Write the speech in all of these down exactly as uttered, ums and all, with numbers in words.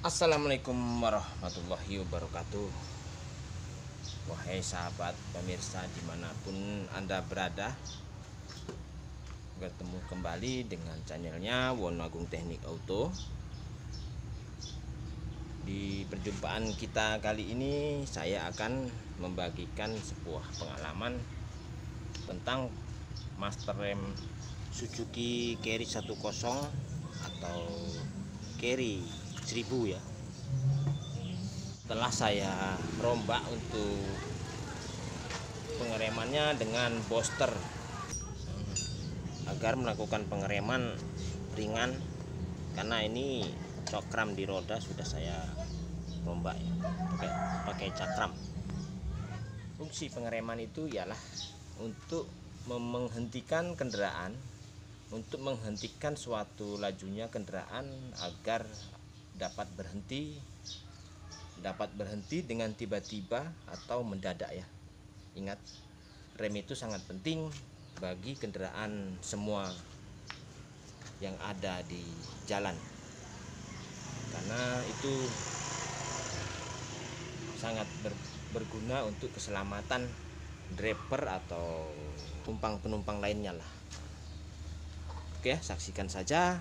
Assalamualaikum warahmatullahi wabarakatuh. Wahai sahabat pemirsa dimanapun Anda berada, bertemu kembali dengan channelnya Wono Agung Teknik Auto. Di perjumpaan kita kali ini saya akan membagikan sebuah pengalaman tentang master rem Suzuki Carry sepuluatau Carry seribu ya. Setelah saya rombak untuk pengeremannya dengan booster agar melakukan pengereman ringan, karena ini cakram di roda sudah saya rombak ya, pakai, pakai cakram. Fungsi pengereman itu ialah untuk menghentikan kendaraan, untuk menghentikan suatu lajunya kendaraan agar dapat berhenti dapat berhenti dengan tiba-tiba atau mendadak ya. Ingat, rem itu sangat penting bagi kendaraan semua yang ada di jalan, karena itu sangat ber, berguna untuk keselamatan driver atau penumpang-penumpang lainnya lah. Oke, saksikan saja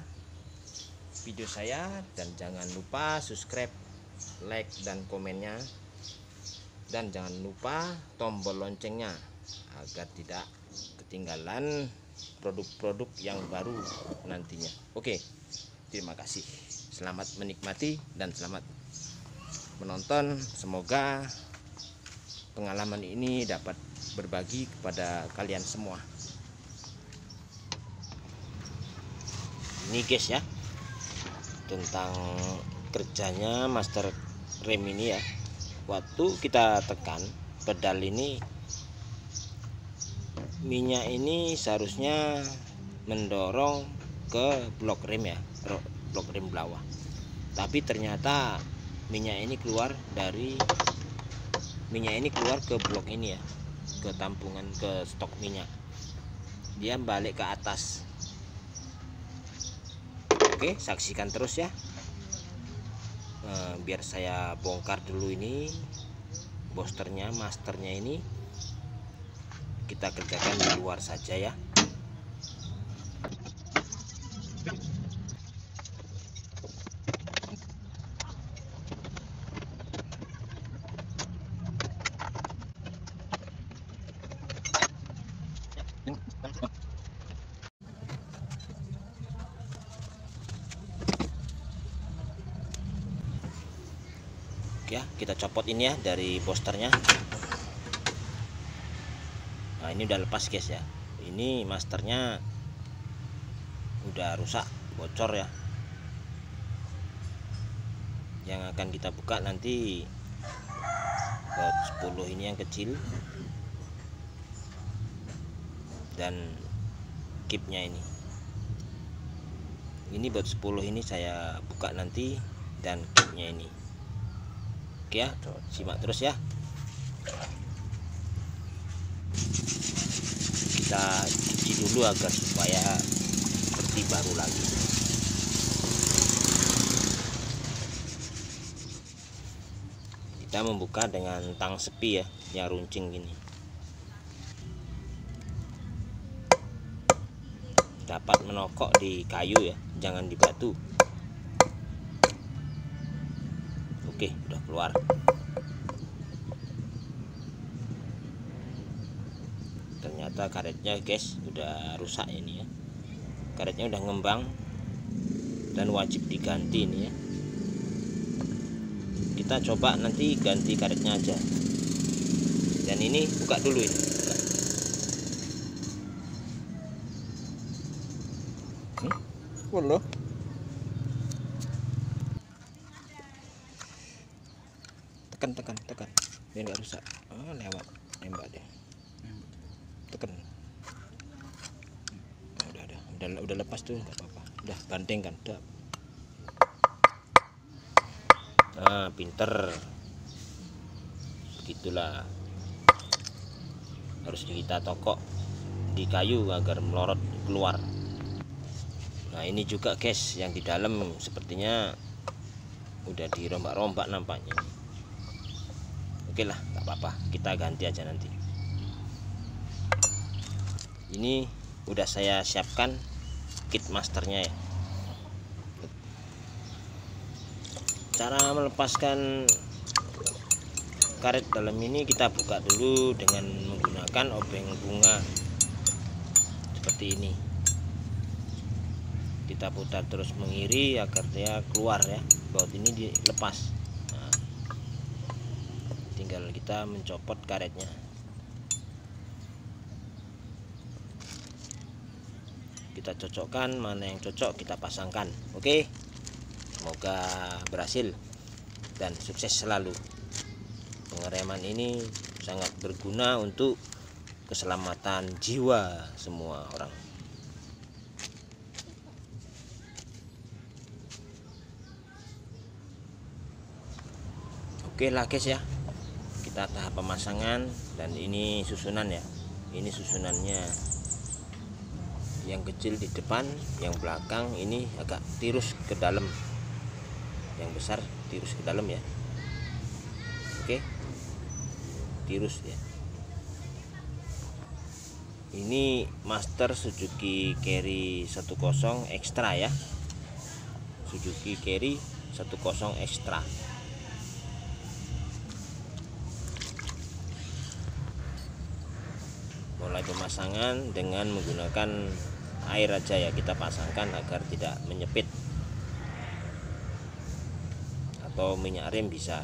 video saya dan jangan lupa subscribe, like dan komennya, dan jangan lupa tombol loncengnya agar tidak ketinggalan produk-produk yang baru nantinya. Oke, terima kasih. Selamat menikmati dan selamat menonton. Semoga pengalaman ini dapat berbagi kepada kalian semua. Ini guys ya, tentang kerjanya master rem ini ya. Waktu kita tekan pedal ini, minyak ini seharusnya mendorong ke blok rem ya, blok rem bawah. Tapi ternyata minyak ini keluar dari minyak ini keluar ke blok ini ya, ke tampungan, ke stok minyak. Dia balik ke atas. Oke, saksikan terus ya. E, biar saya bongkar dulu ini boosternya, masternya ini kita kerjakan di luar saja ya. Ya, kita copot ini ya dari boosternya. Nah, ini udah lepas guys ya. Ini masternya udah rusak, bocor ya. Yang akan kita buka nanti baut sepuluh ini yang kecil dan kipnya ini. Ini baut sepuluh ini saya buka nanti dan kipnya ini. Oke ya, simak terus ya. Kita cuci dulu agar supaya seperti baru lagi. Kita membuka dengan tang sepi ya, yang runcing gini. Dapat menokok di kayu ya, jangan di batu. Oke, udah keluar. Ternyata karetnya guys udah rusak ini ya. Karetnya udah ngembang dan wajib diganti ini ya. Kita coba nanti ganti karetnya aja. Dan ini buka dulu ini. Buka. Hmm? Walau. tekan tekan tekan biar nggak rusak. Oh, lewat nembak deh, tekan. Nah, udah, udah udah udah lepas tuh, nggak apa-apa, udah banting kan, udah. Nah, pinter begitulah, harus kita tokok di kayu agar melorot keluar. Nah, ini juga guys yang di dalam sepertinya udah dirombak-rombak nampaknya. Oke lah, nggak apa-apa, kita ganti aja nanti. Ini udah saya siapkan kit masternya ya. Cara melepaskan karet dalam ini kita buka dulu dengan menggunakan obeng bunga seperti ini. Kita putar terus mengiri agar dia keluar ya, baut ini dilepas. Nah, tinggal kita mencopot karetnya. Kita cocokkan, mana yang cocok kita pasangkan. Oke, semoga berhasil dan sukses selalu. Pengereman ini sangat berguna untuk keselamatan jiwa semua orang. Oke lah guys ya, kita tahap pemasangan, dan ini susunan ya. Ini susunannya, yang kecil di depan, yang belakang ini agak tirus ke dalam, yang besar tirus ke dalam ya. Oke, tirus ya. Ini master Suzuki Carry sepuluh extra ya, Suzuki Carry sepuluh extra. Mulai pemasangan dengan menggunakan air aja ya, kita pasangkan agar tidak menyepit, atau minyak rem bisa.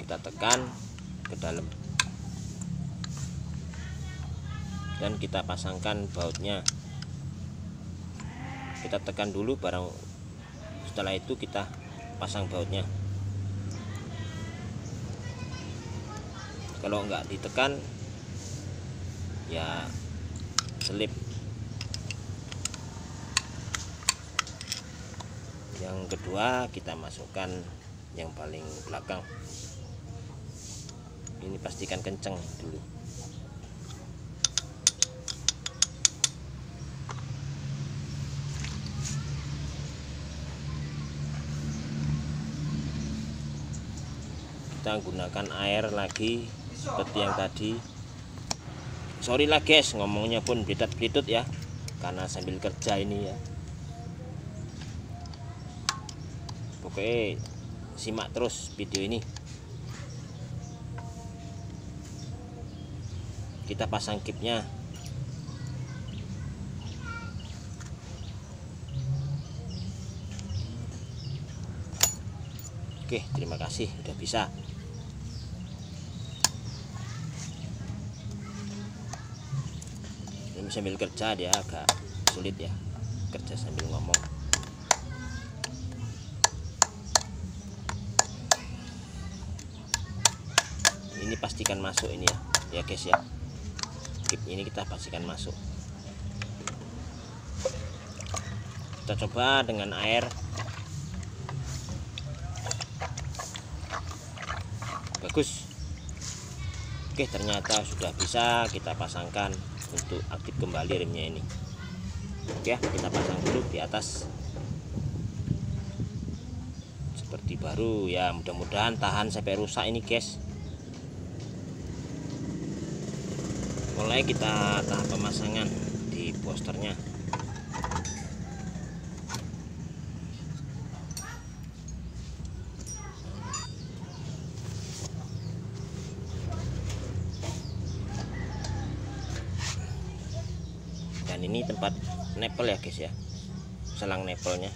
Kita tekan ke dalam dan kita pasangkan bautnya. Kita tekan dulu, barang setelah itu kita pasang bautnya. Kalau nggak ditekan ya selip. Yang kedua kita masukkan yang paling belakang. Ini pastikan kenceng dulu. Kita gunakan air lagi seperti yang tadi. Sorry lah guys, ngomongnya pun blitut-blitut ya, karena sambil kerja ini ya. Oke, simak terus video ini. Kita pasang kipnya. Oke, terima kasih sudah bisa. Ini sambil kerja dia agak sulit ya, kerja sambil ngomong. Ini pastikan masuk ini ya, ya guys ya. Kip ini kita pastikan masuk. Kita coba dengan air, bagus. Oke, ternyata sudah bisa kita pasangkan untuk aktif kembali remnya ini. Oke, kita pasang dulu di atas seperti baru ya. Mudah-mudahan tahan sampai rusak ini guys. Mulai kita tahap pemasangan di posternya. Dan ini tempat nepel ya guys ya, selang nepelnya.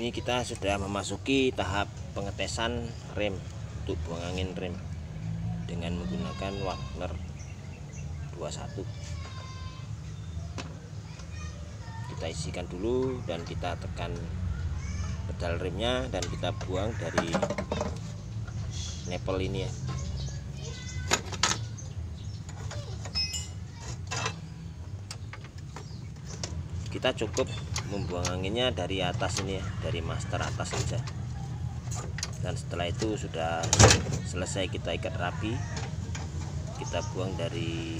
ini kita sudah memasuki tahap pengetesan rem untuk buang angin rem dengan menggunakan Wakner dua puluh satu. Kita isikan dulu dan kita tekan pedal remnya dan kita buang dari nepel ini ya. Kita cukup membuang anginnya dari atas ini ya, dari master atas saja. Dan setelah itu sudah selesai kita ikat rapi, kita buang dari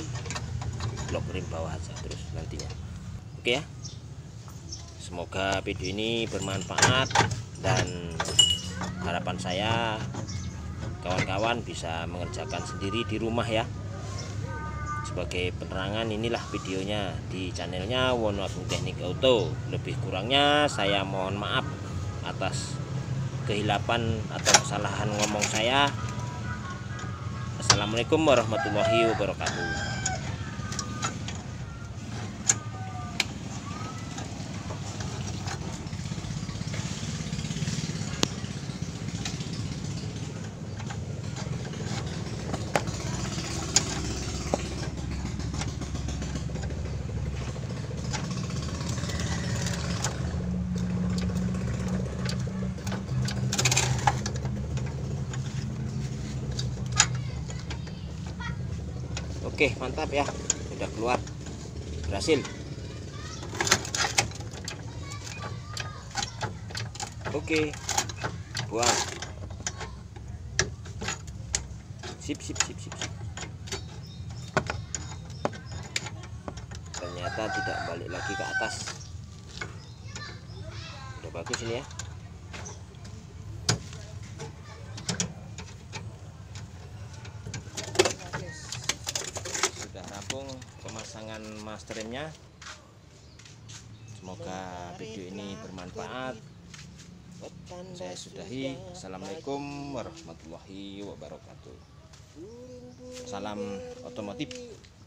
blok rim bawah saja terus nantinya. Oke ya, semoga video ini bermanfaat dan harapan saya kawan-kawan bisa mengerjakan sendiri di rumah ya. Sebagai penerangan, inilah videonya di channelnya Wono Agung Teknik Auto. Lebih kurangnya saya mohon maaf atas kehilapan atau kesalahan ngomong saya. Assalamualaikum warahmatullahi wabarakatuh. Oke, mantap ya, udah keluar, berhasil. Oke, buang. Sip, sip, sip, sip. Ternyata tidak balik lagi ke atas. Udah bagus ini ya. Pemasangan master remnya. Semoga video ini bermanfaat. Saya sudahi. Assalamualaikum warahmatullahi wabarakatuh. Salam otomotif.